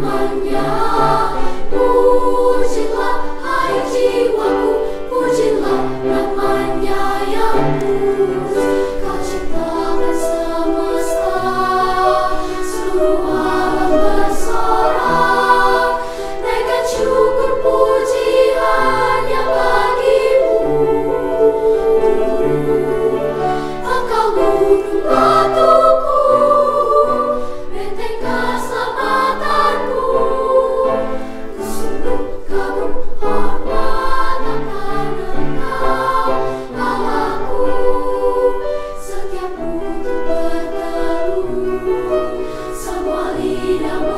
Tidak